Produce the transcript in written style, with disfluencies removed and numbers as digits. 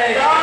¡Hey!